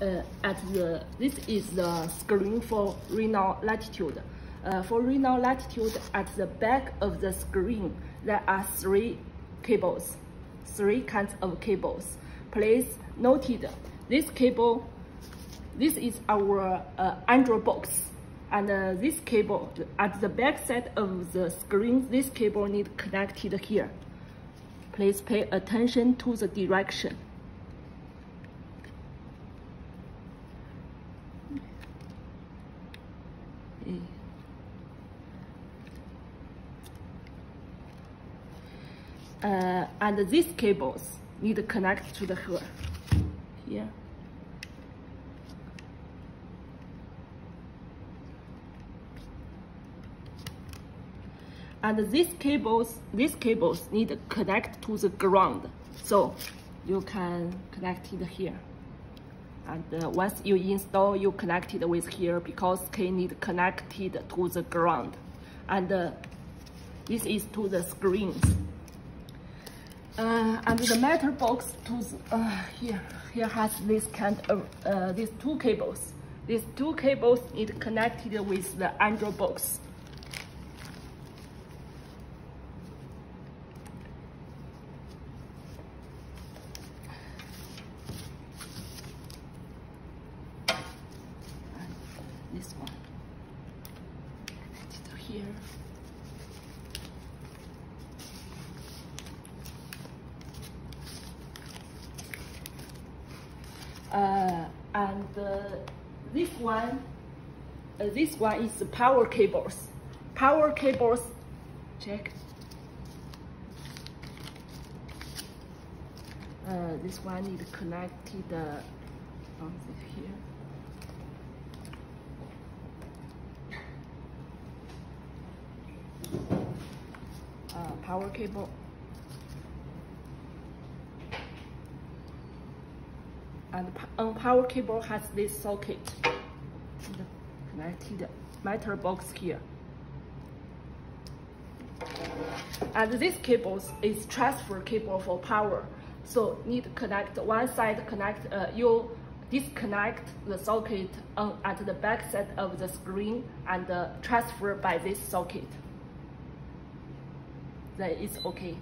This is the screen for Renault Latitude. For Renault Latitude, at the back of the screen, there are three kinds of cables. Please noted, this cable, this is our Android box, and this cable at the back side of the screen, this cable needs connected here. Please pay attention to the direction. And these cables need to connect to the her here. And these cables need to connect to the ground. So you can connect it here. And once you install, you connect it with here because it need connected to the ground. And this is to the screens. And the metal box to the, here has this kind of these two cables. These two cables need connected with the Android box. And this one connected here. This one is the power cables. Power cables, check. This one is connected from here. Power cable. And on power cable has this socket connected metal box here. And this cable is transfer cable for power. So need to connect one side, you disconnect the socket at the back side of the screen and transfer by this socket. That is okay.